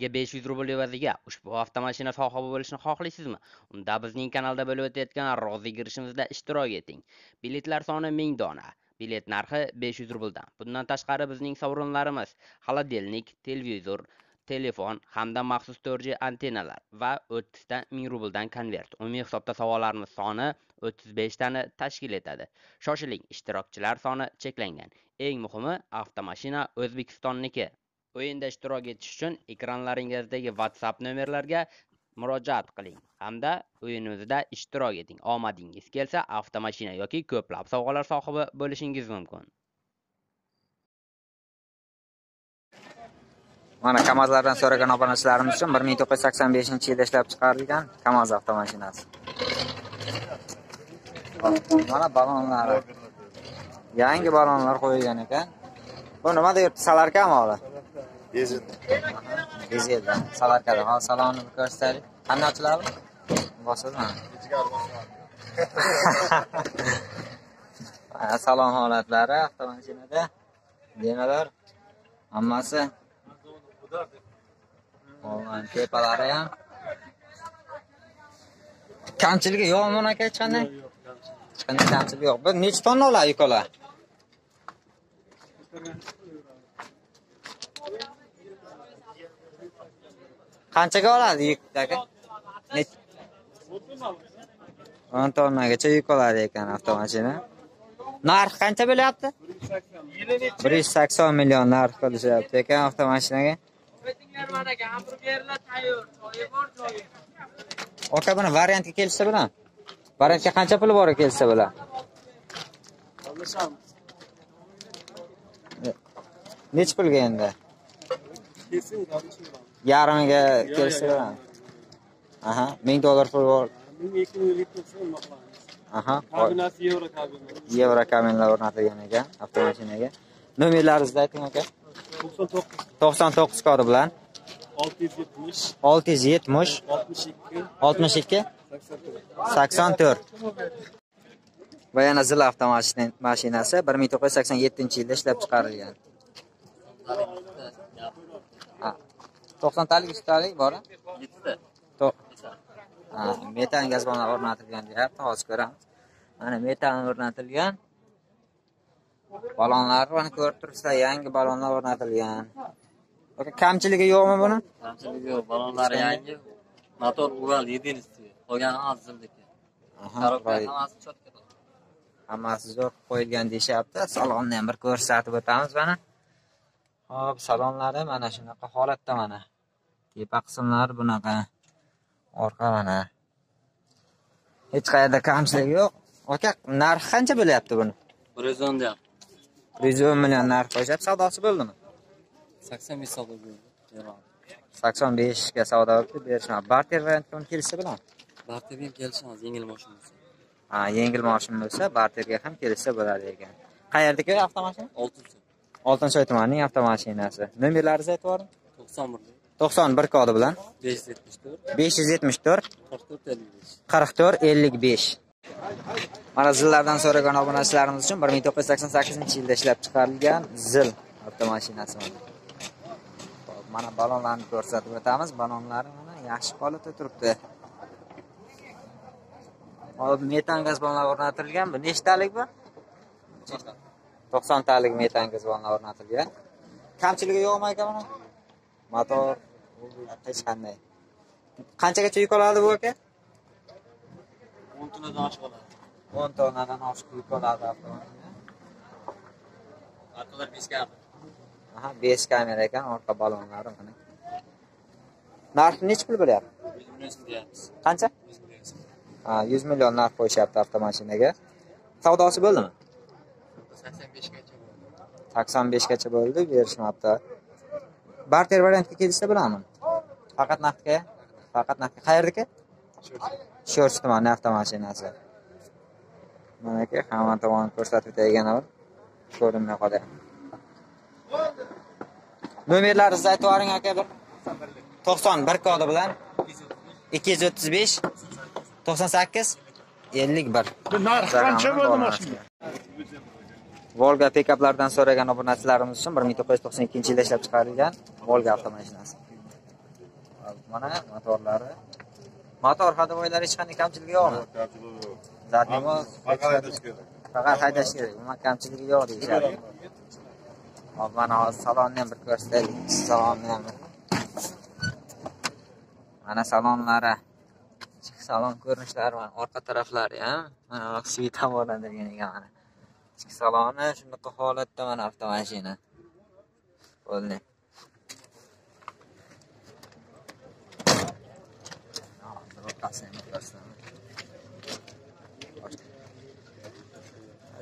Kuniga 500 rubl evaziga ushbu avtomashina sohibi bo'lishni xohlaysizmi? Unda bizning kanalda bo'lib o'tayotgan rozi girishimizda ishtirok eting. Biletlar soni 1000 dona. Bilet narxi 500 rubldan. Bundan tashqari bizning sovrinlarimiz: xaladelnik, televizor, telefon hamda maxsus 4G antennalar va 30 ta 1000 rubldan konvert. Umumiy hisobda savollarimiz soni 35 tani tashkil etadi. Shoshiling, ishtirokchilar soni cheklangan. Eng muhimi, avtomashina O'zbekistonniki. O'yinda ishtirok etish uchun ekranlaringizdagi WhatsApp nomerlarga murojaat qiling hamda o'yinimizda ishtirok eting. Omadingiz kelsa, avtomashina yoki ko'plab sovg'alar sohibi bo'lishingiz mumkin. Mana Kamazlardan so'ragan obunachilarimiz uchun 1985-yilda ishlab chiqarilgan Kamaz avtomashinasi. Mana balonlari. Yangi balonlar qo'yilgan ekan. Bu nima deyapti? Salarka moli. Dizel. Dizel. Salarkada hal salonni ko'rsataylik. Qandoqchilarmi? Bosilma. Mana salon holatlari avtomashinada. Denalar hammasi Oman tepalari ham. Kamchiligi yo'qmi aka hech qanday? Hech qanday kamchilik yo'q. Bir nechta tonna oladi ukalar? Qanchaga oladi yukdagi? 10 tonnagacha yuk oladi ekan avtomashina. Narx qancha bo'lyapti? 180 million narx qilishyapti ekan avtomashinaga. Oka buni variantga kelsa bilan. Variantga qancha pul bor kelsa bilan? Nech pulga endi? Yarimiga kelsa bilan. Aha, 1000 dollar pul bor. 1290 maqlani. Aha. Kabinasi yevro kabinasi. Yevro kabinalar o'rnatilgan ekan avtomashinaga. Nomerlaringizni ayting aka. 99 kodi bilan 670 62 84. Va yana Zil avtomashinasi 1987-yilda ishlab chiqarilgan. 90 talik ustalik bor, 7 ta. Metan gaz balon o'rnatilgan deyapti, hozir ko'ramiz. Mana metan o'rnatilgan. Balonlarni ko'rib turibsizlar, yangi balonlar o'rnatilgan. Oka, kamchiligi yo'qmi buni? Kamchiligi yo'q, balonlar yangi. Motor ural 7-chi. Qolgani azizniki. Hammasi chotka. Hammasi zo'r qo'yilgan deyshapti. Salonni ham bir ko'rsatib o'tamiz mana. Hop, salonlari mana shunaqa holatda mana. Tepa qismlari bunaqa. Orqa mana. Hech qayerda kamchilik yo'q. Oka, narxi qancha bo'lyapti buni? 110 deyapti. 110 million narx qo'yib savdosi bo'ldimi? 85 savdo bo'ldi. 85 ga savdo qilib berishman. Barter variantga kelsa bilan. Barterga ham kelsangiz, yengil mashina bo'lsa. Ha, yengil mashina bo'lsa, barterga ham kelsa bo'ladi ekan. Qayerdagi avtomashina? Oltinsoy tumanining avtomashinasi. Nomerlaringizni aytib o'ring. 91 kodi bilan 574 4455. Mana Zillardan so'ragan obunachilarimiz uchun 1988-yilda ishlab chiqarilgan Zil avtomashinasi. Xo'p, mana balonlarni ko'rsatib o'tamiz. Balonlari mana yaxshi holatda turibdi. Hozir metan gaz balonlar o'rnatilgan. Bu nechtalik bu? 90 talik metan gaz balonlar o'rnatilgan. Kamchiligi yo'qmi aka buni? Motor hech qanday. Qanchagacha yuk oladi bu aka? 10 tonnadan oshib oladi. 10 tonnadan oshib yuk oladi avtomashina. Orqalar 5 kamera. Aha, 5 kamera ekan, orqa balonlari mana. Narxi nech pul bo'lyapti? 100 million deyapmiz. Qancha? 100 million. Ha, 100 million narx qo'yishapti avtomashinaga. Savdosi bo'ldimi? 85 gacha bo'ldi. 85 gacha bo'ldi, berishmapti. Barter variantga kelsa bilaman. Faqat naqdga. Qayerdagi? Sho'rchi tumanining avtomashinasi. Mana aka, hamma tomonni ko'rsatib o'tayganlar ko'rinmay qolyapti. Nomerlaringizni aytib o'ring aka. 91 kodi bilan 235 98 51. Narx qancha bo'ldi mashina? Volga pikaplardan so'ragan obunachilarimiz uchun 1992-yilda ishlab chiqarilgan Volga avtomashinasi. mana motorlari, motor hadovoylari hech qanday kamchiligi yo'qmi? Kamchiligi yo'q. Zatni faqat haydash kerak. Faqat haydash kerak. Umuman kamchiligi yo'q deyishadi. Hop, mana salonni ham bir ko'rsataylik. Salonni ham. Mana salonlari. Ichki salon ko'rinishlari, mana orqa taraflari ham, mana qismiy ta'mirlangan ekan mana. Ichki saloni shunday holatda mana avtomashina. Bo'ldi.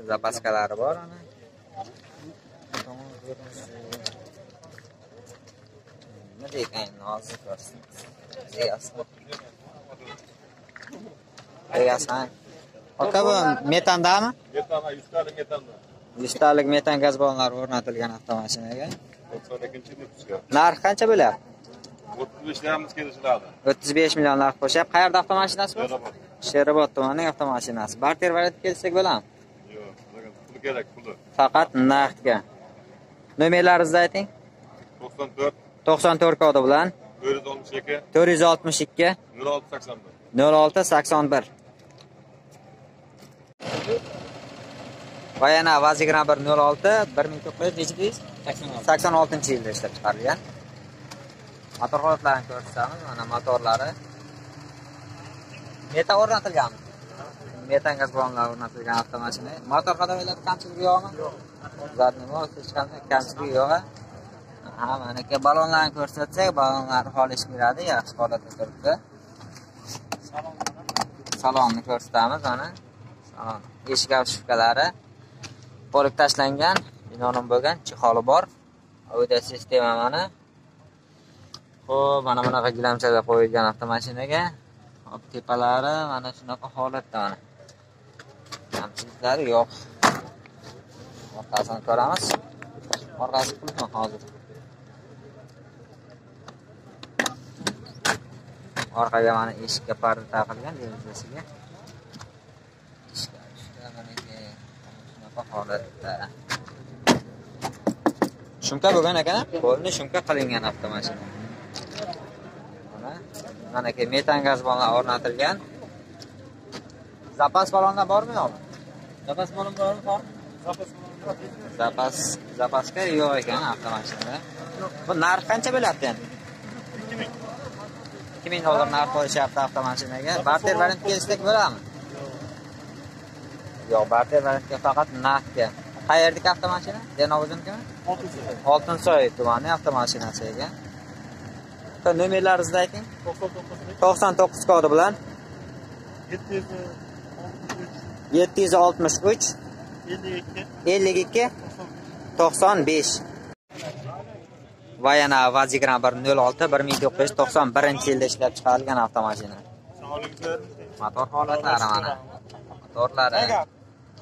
Zapaskalar bor ana. Nima degan nozik ko'rsin. Ayasang. Akaba metandami? Metanda 100 talik metanda. 100 talik metan gaz ballonlari o'rnatilgan avtomashinaga 92-yilda tuzgan. Narxi qancha bo'lyapti? 35 million narx qo'shib, qayerda avtomashinasi bor? Sherobod tumanining avtomashinasi. Barter variantga kelsak bo'ladimi? Yo'q, pul kerak, pul. Faqat naqdga. Nomerlaringizni ayting. 94 94 kodi bilan 462 462 0681. Va yana Vazigram 106 1986-yilda ishlab chiqarilgan. Motor holatlarini ko'rsatamiz. Mana motorlari. Metan o'rnatilgan. Metan gaz ballonlari o'rnatilgan avtomashina. Motor hadovoylari kamchiligi yo'qmi? Yo'q. Zadni mos hech qanday kamchiligi yo'q. Ha, mana ke ballonlarni ko'rsatsak, ballonlar xolish beradi, yaxshi holatda turibdi. Salonni ko'rsatamiz mana. Salon eshik avshifkalari bo'lib tashlangan, binonim bo'lgan, chiholi bor. Audio sistema mana. Xo'p, mana bunaqa gilamchalar qo'yilgan avtomashinaga. Hop, tepalari mana shunaqa holatda mana. Kamchiliklari yo'q. Orqasini ko'ramiz. Orqasi pulmi hozir? Orqaga mana eshikka parda taqilgan, derazasiga. Eshiklar mana shunaqa holatda. Shumka bo'lgan ekan, qo'lni shumka qilingan avtomashina. Mana ke metan gaz ballonlari o'rnatilgan. Zapas ballonlar bormi yo'qmi? Zapas ballon bormi yo'qmi? Zapaska yo'q ekan avtomashinada. Bu narx qancha bo'lyapti endi? 2000 dollar narx qo'yishapti avtomashinaga. Barter variant kelsak bo'ladimi? Yo'q, barter variantga faqat narxga. Qayerdagi avtomashina? Denovozimkimi? Oltinsoy tumani avtomashinasi ekan. Nomerlaringizni ayting. 99 kodi bilan 763 52 95. Va yana Vazigram 106 1991-yilda ishlab chiqarilgan avtomashina. Motor holatlari mana. Motorlari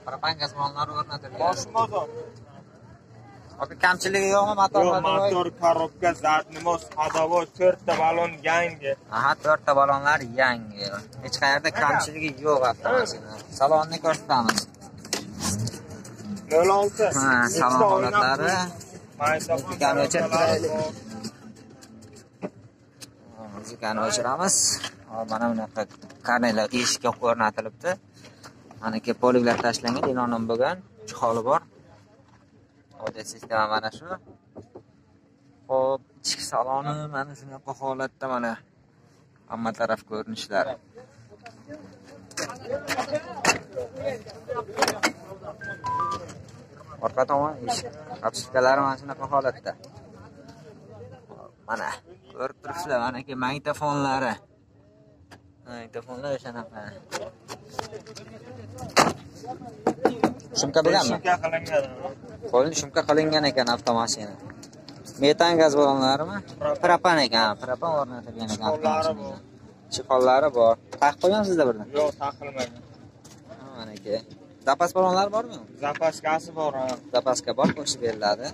propan gaz ballonlari o'rnatilgan. Bosh motor. Oki kamchiligi yo'qmi motorda? Motor, korobka, zadnimos, hadovoy, 4 ta ballon yangi. Aha, 4 ta ballonlar yangi. Hech qayerda kamchiligi yo'q avtomashina. Salonni ko'rsatamiz. 06. Ha, salon holatlari. Muzikani o'chiramiz. Mana bunaqa karnaylar eshikka o'rnatilibdi. Mana ke poliglar tashlangan, inonim bo'lgan, chiholi bor. Audio sistema mana shu. Xo'p, ichki saloni mana shunaqa holatda mana hamma taraf ko'rinishlari. Orqa tomon eshik avshifkalari mana shunaqa holatda. Mana ko'rib turibsizlar, mana ke magnitofonlari. Magnitofonlar o'shanaqa. Shumka bilanmi? Shumka qilingan. Qo'lni shumka qilingan ekan avtomashina. Metan gaz ballonlarimi? Propan ekan, propan o'rnatilgan ekan. Chiqonlari bor. Taqib qo'ygansizda birdan? Yo'q, taqilmagan. Mana aka. Zapas ballonlari bormi? Zapaskasi bor. Zapaska bor, qo'shib beriladi.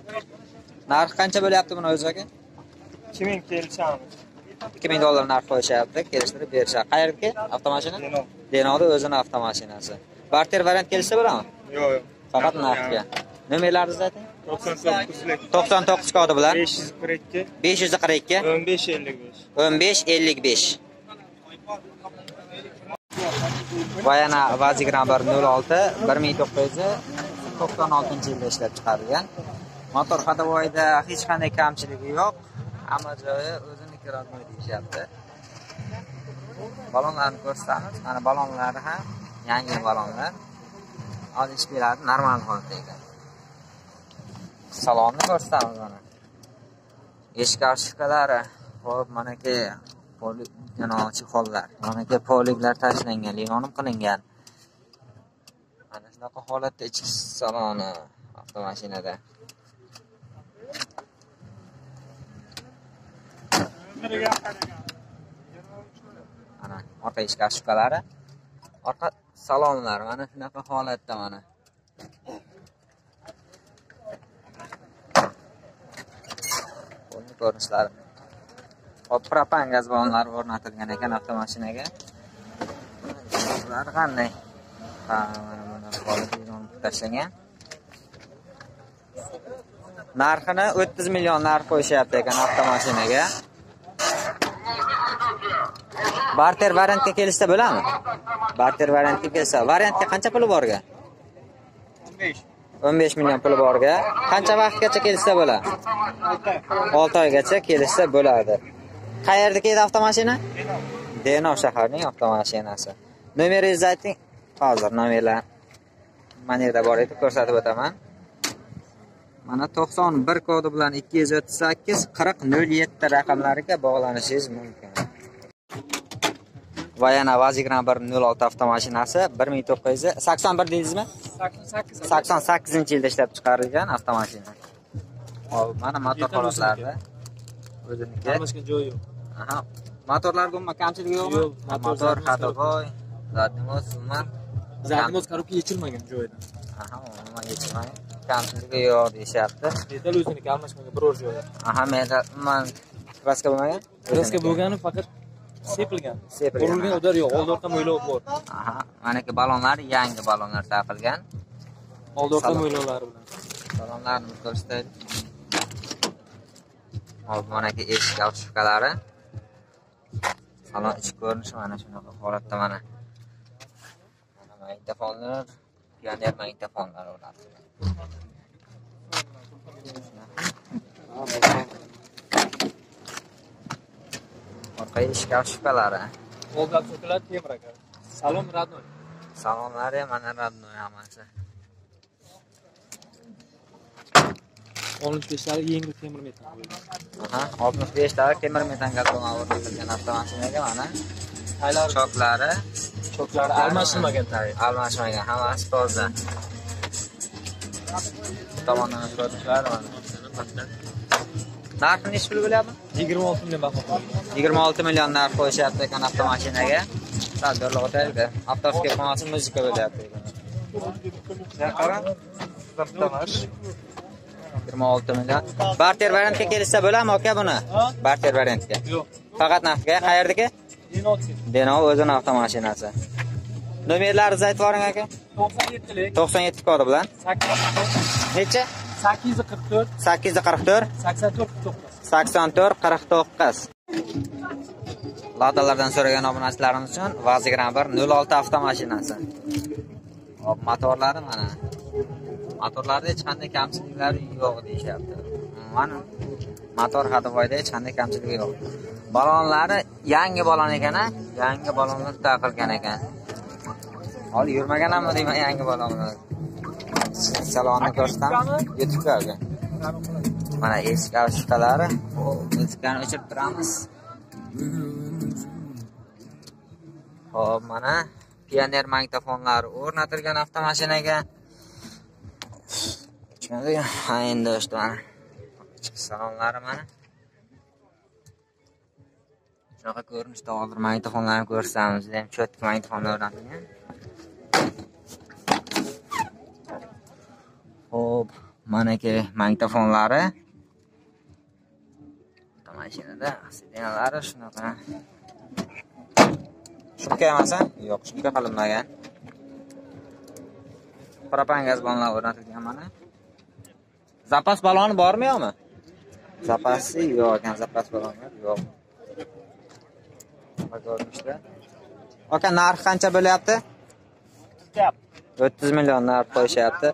Narxi qancha bo'lyapti buni o'zi aka? 2000 kelishamiz. 2000 dollar narx qo'yishapti, kelishtirib berishadi. Qayerga? Avtomashina? Denodi o'zining avtomashinasi. Barter variant kelsa bo'ladimi? Yo'q. Faqat narxga. Nomerlaringizni ayting. 99 kodi bilan 542 1555 va yana vazik nambari 06 1996-yilda ishlab chiqarilgan. Motor xadovoyida hech qanday kamchiligi yo'q. Hamma joyi o'ziniki radmoy deyapti. Balonlarni ko'rsatamiz. Mana balonlari ham yangi balonlar. Olish keladi, normal holatda ekan. Salonni ko'rsatamiz mana. Eshik arshifkalari, xo'p, manaki polik, yanochi hollar. Manaki poliklar tashlangan, leon qilingan. Mana shunaqa holatda ichki saloni avtomashinada. Ana orqa eshik arshifkalari, orqa salonlar mana shunaqa holatda mana. Buni ko'rinishlari. Hop, propan gaz ballonlari o'rnatilgan ekan avtomashinaga. Ular qanday? Ha, mana bundan qolib tashlangan. Narxini 30 million narx qo'yishyapti ekan avtomashinaga. Barter variantga kelsa bo'ladimi? Barter variantga kelsa, variantga qancha puli borga? 15 million puli borga. Qancha vaqtgacha kelsa bo'ladi? 6 oygacha kelsa bo'ladi. Qayerdagi edi avtomashina? Denov shaharining avtomashinasi. Nomeringizni ayting. Hozir nomerlar manada bor edi, ko'rsatib o'taman. Mana 91 kodi bilan 238 4007 raqamlariga bog'lanishingiz mumkin. Va yana vazik nambari 06 avtomashinasi 1981 deysizmi? 88-yilda ishlab chiqarilgan avtomashina. Hop, mana motor holatlarida o'ziniki. Hammasiga joyi yo'q. Aha, motorlarga umuman kamchiligi yo'qmi? Yo'q, motor xadovoy, zadnimoz, man. Zadnimoz korobka yechilmagan joyidan. Aha, umuman yechilmagan. Kamchiligi yo'q deyapti. Metal o'ziniki almashmagan biror joyi. Aha, metal man kraska bo'lmagan. Kraska bo'lgani faqat sepilgan. Urilgan udar yo'q, old orqa mo'ylov bor. Aha, manaki balonlar yangi balonlar taqilgan. Old orqa mo'ylovlari bilan. Balonlarni ko'rsataylik. Hop, manaki eshik arshifkalari. Salon ichki ko'rinishi mana shunaqa holatda mana. Mana magnitofonlar, pioner magnitofonlar o'rnatilgan. Orqa eshik arshifkalari. Old abzorlar temir ekan. Salon radnoy. Salonlari mana radnoy hammasi. 65 talik yengil temir metan. Aha, 65 talik temir metan gazdan o'rnatilgan avtomashinaga mana choklari almashilmagan tayyor. Almashilmagan, hammasi toza. Tomondan ko'rishlar mana. Narxi nech pul bo'lyapti? 26 million baho qo'yilgan. 26 million narx qo'yishyapti ekan avtomashinaga. Tadbirlar o'taydi. Avtobusga qo'nasi muzika bo'lyapti. Qarang, tamash. 26 million. Barter variantga kelsa bo'ladimi aka buni? Barter variantga. Yo'q. Faqat narxga. Qayerdagi? Denov o'zining avtomashinasi. Nomerlaringizni aytib o'ring aka. 97 kodi bilan. Necha? 844 844 84 49. Ladalardan so'ragan obunachilarimiz uchun vazik nambari 06 avtomashinasi. Hop, motorlari mana. Motorlarda hech qanday kamchiliklar yo'q deyapti. Mana motor xadovoyda hech qanday kamchiligi yo'q. Balonlari yangi balon ekan, yangi balonlar taqilgan ekan. Hali yurmagan ham deyman yangi balonlar. Salonni ko'rsatamiz YouTube'ga. Mana eski avtomatlari, eskani o'chirib turamiz. Hop, mana pioner magnitofonlari o'rnatilgan avtomashinaga. Chiqadi, ha endi do'stlar. Salonlari mana. Shunaqa ko'rinishda hozir magnitofonlarni ko'rsatamiz. Juda ham cho'tki magnitofonlar o'rnatilgan. Hop, manaki magnitofonlari. Avtomashinada aksessuarlari shunaqa. Shunga emasan? Yo'q, shunga qilinmagan. Propan gaz ballonlari o'rnatilgan mana. Zapas baloni bormi yo'qmi? Zapasi yo'q ekan, zapas baloni yo'q. Nima ko'rmishlar? Aka, narx qancha bo'lyapti? 30 million narx qo'yishyapti.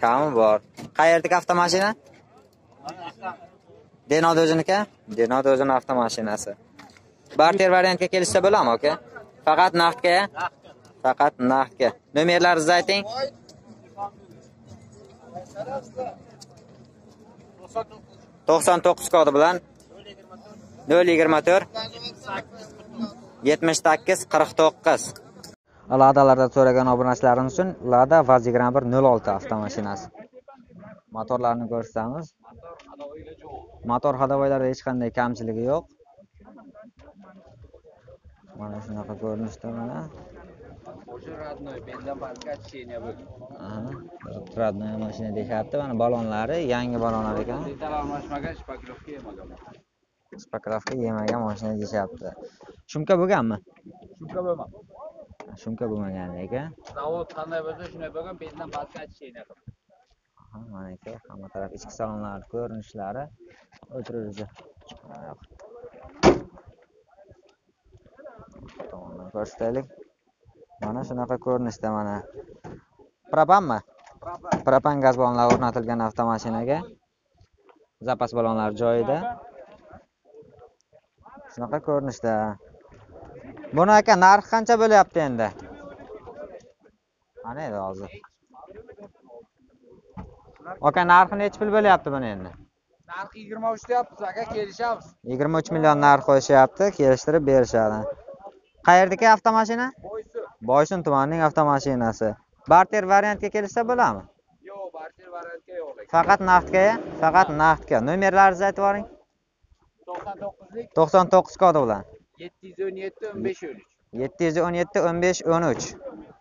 Kami bor. Qayerdagi avtomashina? Denod o'ziniki? Denod o'zini avtomashinasi. Barter variantga kelishsa bo'ladimi, aka? Faqat narxga? Faqat narxga. Nomerlaringizni ayting. 99 kodi bilan 024 7849. Ladalarda so'ragan obunachilarimiz uchun Lada Vazigram 106 avtomashinasi. Motorlarni ko'rsatamiz. Motor hadovoylarida hech qanday kamchiligi yo'q. Mana shunaqa ko'rinishda mana. Radnoy mashina deyapti. Mana balonlari, yangi balonlar ekan. Shpakrovka yemagan mashina deyapti. Shumka bo'lganmi? Shumka bo'lmagan. Shumka bo'lmagan ekan. Zavod qanday bo'lsa shunday bo'lgan, bezdan balkachi sheyna qilib. Mana ekan, hamma taraf ichki salonlar ko'rinishlari. O'tiruvchi. To'g'ri, ko'rsataylik. Mana shunaqa ko'rinishda mana. Propanmi? Propan gaz ballonlari o'rnatilgan avtomashinaga zapas ballonlar joyida. Shunaqa ko'rinishda. Buni aka narxi qancha bo'lyapti endi? Qani edi hozir? Aka, narxi necha pul bo'lyapti buni endi? Narxi 23 deyapsiz, aka, kelishamiz. 23 million narx qo'yishyapti, kelishtirib berishadi. Qayerdagi avtomashina? Boysun tumanining avtomashinasi. Barter variantga kelishsa bo'ladimi? Yo'q, barter variantga yo'q. Faqat naqdga, faqat naqdga. Nomerlaringizni aytib boring. 99 kodi bilan 717 15 13.